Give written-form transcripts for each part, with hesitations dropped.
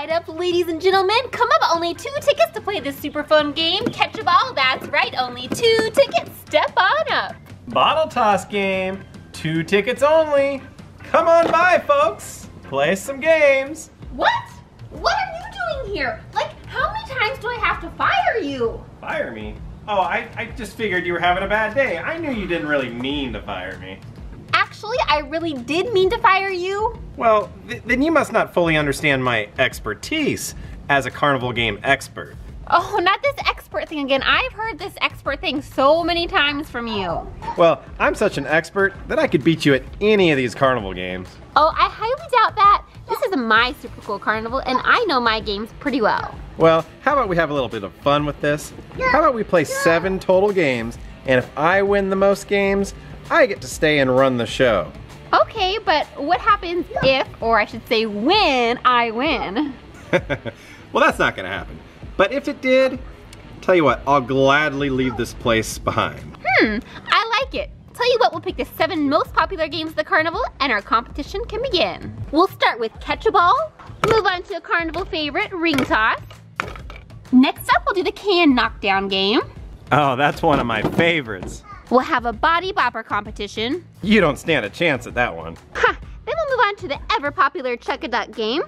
side up, ladies and gentlemen. Come up, only 2 tickets to play this super fun game. Catch a ball, that's right, only 2 tickets. Step on up. Bottle toss game, 2 tickets only. Come on by, folks. Play some games. What? What are you doing here? Like, how many times do I have to fire you? Fire me? Oh, I just figured you were having a bad day. I knew you didn't really mean to fire me. Actually, I really did mean to fire you. Well, then you must not fully understand my expertise as a carnival game expert. Oh, not this expert thing again. I've heard this expert thing so many times from you. Well, I'm such an expert that I could beat you at any of these carnival games. Oh, I highly doubt that. This is my super cool carnival and I know my games pretty well. Well, how about we have a little bit of fun with this? How about we play 7 total games, and if I win the most games, I get to stay and run the show. Okay, but what happens if, or I should say when, I win? Well, that's not gonna happen. But if it did, tell you what, I'll gladly leave this place behind. I like it. Tell you what, we'll pick the 7 most popular games of the carnival and our competition can begin. We'll start with catch a ball, move on to a carnival favorite, ring toss. Next up, we'll do the can knockdown game. Oh, that's one of my favorites. We'll have a body bopper competition. You don't stand a chance at that one. Then we'll move on to the ever popular chuck-a-duck game,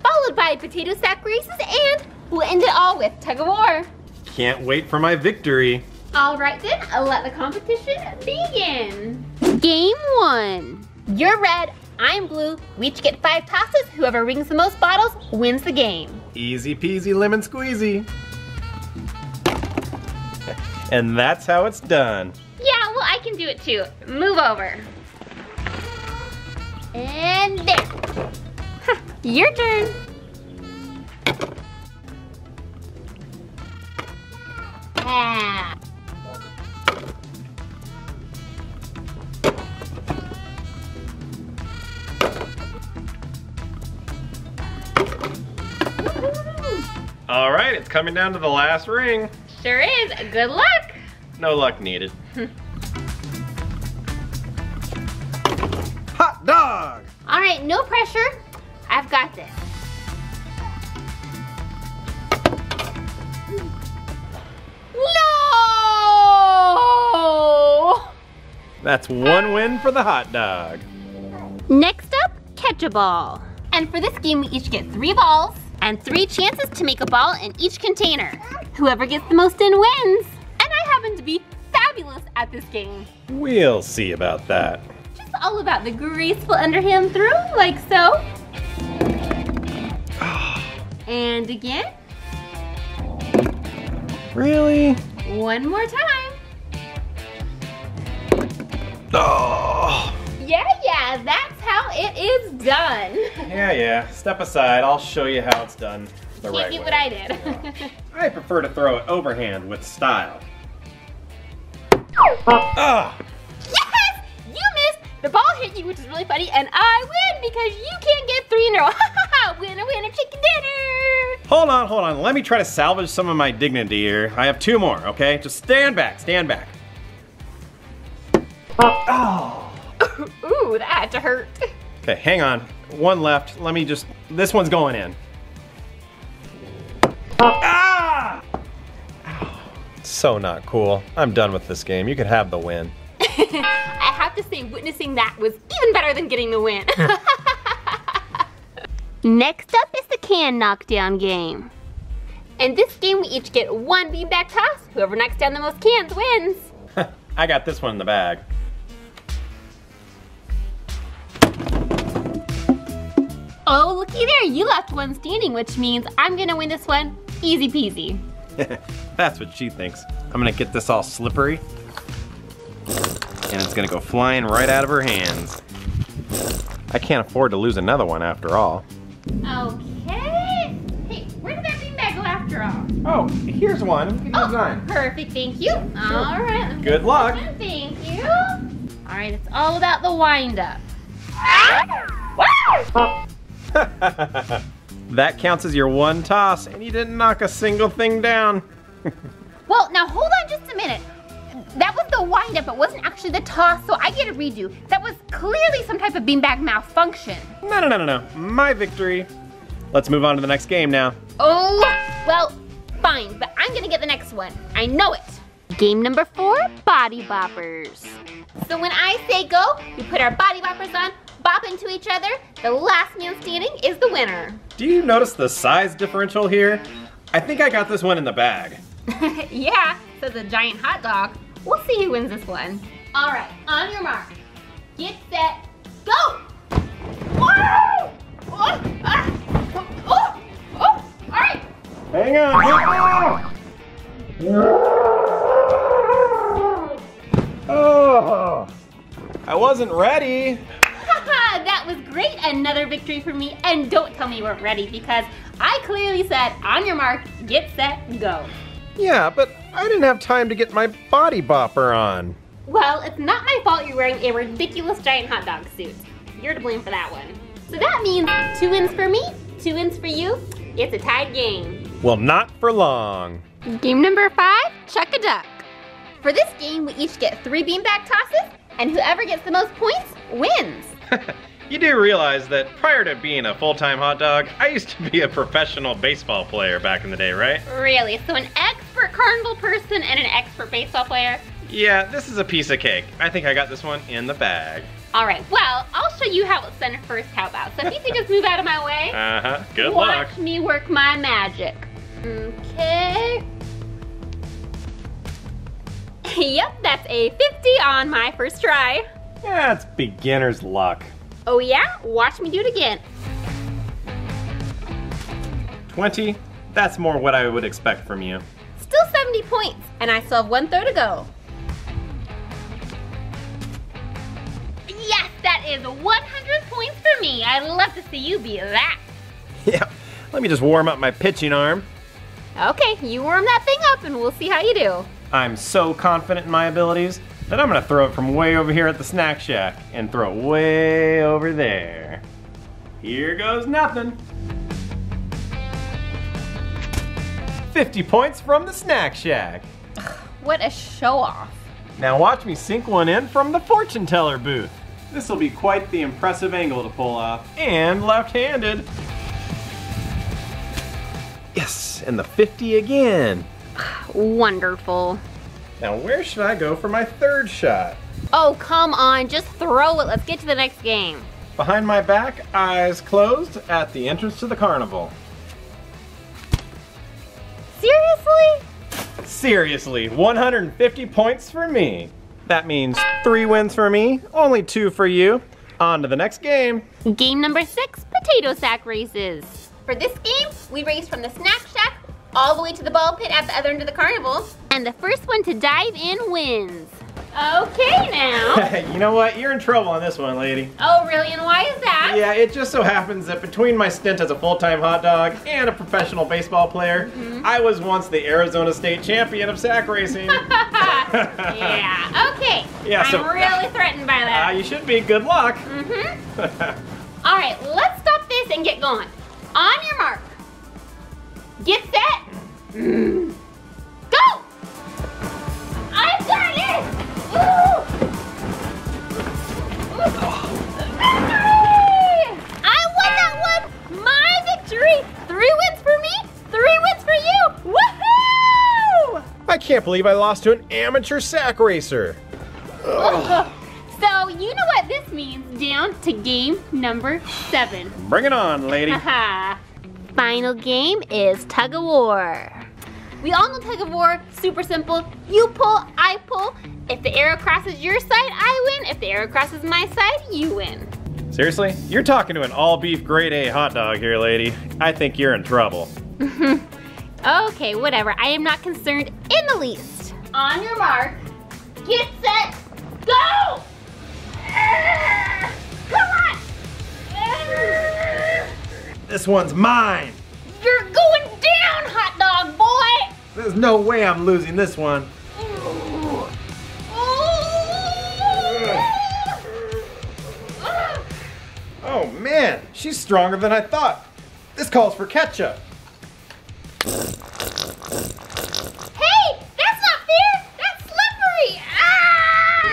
followed by potato sack races, and we'll end it all with tug of war. Can't wait for my victory. All right then, let the competition begin. Game 1. You're red, I'm blue. We each get 5 tosses. Whoever rings the most bottles wins the game. Easy peasy lemon squeezy. And that's how it's done. Yeah, well I can do it too. Move over. And there. Your turn. Yeah. All right, it's coming down to the last ring. Sure is. Good luck. No luck needed. Hot dog. All right, no pressure. I've got this. No! That's one win for the hot dog. Next up, catch a ball. And for this game, we each get 3 balls and 3 chances to make a ball in each container. Whoever gets the most in wins. And I happen to be fabulous at this game. We'll see about that. Just all about the graceful underhand throw, like so. And again. Really? One more time. Oh. Yeah, that's how it is done. Yeah, step aside. I'll show you how it's done the right way. You can't do what I did. I prefer to throw it overhand with style. Yes! You missed! The ball hit you, which is really funny, and I win because you can't get 3 in a row. Winner, winner, chicken dinner! Hold on. Let me try to salvage some of my dignity here. I have 2 more, okay? Just stand back. Ooh, that had to hurt. Okay, hang on. 1 left. Let me just, this one's going in. So not cool. I'm done with this game. You could have the win. I have to say, witnessing that was even better than getting the win. Next up is the can knockdown game. In this game, we each get 1 beanbag toss. Whoever knocks down the most cans wins. I got this one in the bag. Oh, looky there, you left one standing, which means I'm gonna win this one easy peasy. That's what she thinks. I'm gonna get this all slippery, and it's gonna go flying right out of her hands. I can't afford to lose another one after all. Okay. Hey, where did that beanbag go after all? Oh, here's one. Oh, perfect. Thank you. All right. Good luck. Thank you. All right, it's all about the wind up. That counts as your 1 toss, and you didn't knock a single thing down. Well, now hold on just a minute. That was the wind up, it wasn't actually the toss, so I get a redo. That was clearly some type of beanbag malfunction. No. My victory. Let's move on to the next game now. Oh, well, fine, but I'm gonna get the next one. I know it. Game number 4, body boppers. So when I say go, we put our body boppers on, bop into each other. The last man standing is the winner. Do you notice the size differential here? I think I got this one in the bag. Yeah, says a giant hot dog. We'll see who wins this one. All right, on your mark. Get set, go! Whoa! Oh, ah! Oh, oh, all right. Hang on. Oh, I wasn't ready. That was great, another victory for me. And don't tell me you weren't ready because I clearly said, on your mark, get set, go. Yeah, but I didn't have time to get my body bopper on. Well, it's not my fault you're wearing a ridiculous giant hot dog suit. You're to blame for that one. So that means 2 wins for me, 2 wins for you. It's a tied game. Well, not for long. Game number 5, Chuck a Duck. For this game, we each get 3 beanbag tosses, and whoever gets the most points wins. You do realize that prior to being a full-time hot dog, I used to be a professional baseball player back in the day, right? Really? So an expert carnival person and an expert baseball player? Yeah, this is a piece of cake. I think I got this one in the bag. All right, well, I'll show you how it's done first, how about? So if you could just move out of my way. Uh-huh, good luck. Watch me work my magic. Okay. Yep, that's a 50 on my first try. That's beginner's luck. Oh yeah? Watch me do it again. 20, that's more what I would expect from you. Still 70 points, and I still have 1/3 to go. Yes, that is 100 points for me. I'd love to see you beat that. Yeah, let me just warm up my pitching arm. Okay, you warm that thing up and we'll see how you do. I'm so confident in my abilities that I'm gonna throw it from way over here at the snack shack and throw it way over there. Here goes nothing. 50 points from the snack shack. Ugh, what a show off. Now watch me sink one in from the fortune teller booth. This will be quite the impressive angle to pull off, and left-handed. Yes, and the 50 again. Wonderful. Now where should I go for my 3rd shot? Oh, come on, just throw it. Let's get to the next game. Behind my back, eyes closed, at the entrance to the carnival. Seriously? Seriously, 150 points for me. That means 3 wins for me, only 2 for you. On to the next game. Game number 6, potato sack races. For this game, we race from the snack shack all the way to the ball pit at the other end of the carnival. And the first one to dive in wins. Okay, now. You know what, you're in trouble on this one, lady. Oh, really, and why is that? Yeah, it just so happens that between my stint as a full-time hot dog and a professional baseball player, I was once the Arizona State champion of sack racing. Yeah, okay. Yeah, I'm really threatened by that. You should be, good luck. All right, let's stop this and get going. On your mark, get set, go! I've got it! Ooh. Ooh. I won that one! My victory! 3 wins for me, 3 wins for you! Woohoo! I can't believe I lost to an amateur sack racer. Ugh. So you know what this means, down to game number 7. Bring it on, lady. Final game is tug of war. We all know tug of war, super simple. You pull, I pull. If the arrow crosses your side, I win. If the arrow crosses my side, you win. Seriously? You're talking to an all-beef grade A hot dog here, lady. I think you're in trouble. Okay, whatever. I am not concerned in the least. On your mark, get set, go! Come on! This one's mine. You're going down, hot dog boy! There's no way I'm losing this one. Oh man, she's stronger than I thought. This calls for ketchup. Hey, that's not fair! That's slippery! Ah!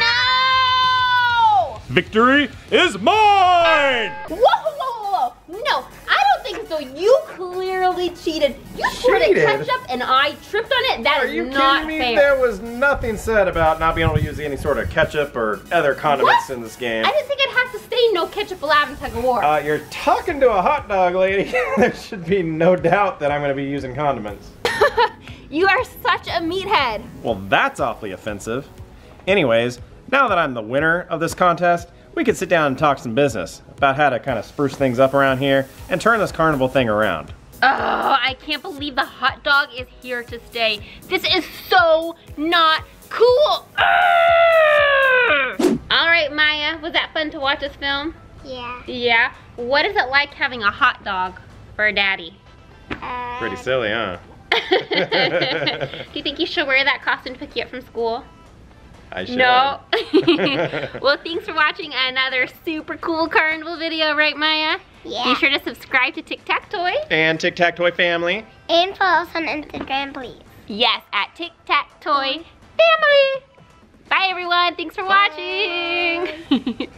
No! Victory is mine! Whoa, whoa, whoa, whoa! No, I don't think it's So you clearly cheated. You poured ketchup and I tripped on it. That is not fair. Are you kidding me? There was nothing said about not being able to use any sort of ketchup or other condiments in this game. I didn't think I'd have to stay no ketchup allowed in tug of war. You're talking to a hot dog, lady. There should be no doubt that I'm going to be using condiments. You are such a meathead. Well, that's awfully offensive. Anyways, now that I'm the winner of this contest, we could sit down and talk some business about how to kind of spruce things up around here and turn this carnival thing around. Oh, I can't believe the hot dog is here to stay. This is so not cool. All right, Maya, was that fun to watch us film? Yeah. Yeah? What is it like having a hot dog for daddy? Pretty silly, huh? Do you think you should wear that costume to pick you up from school? I should. No. Well, thanks for watching another super cool carnival video, right, Maya? Yeah. Be sure to subscribe to Tic Tac Toy. And Tic Tac Toy Family. And follow us on Instagram, please. Yes, at Tic Tac Toy Family. Bye, everyone. Thanks for watching.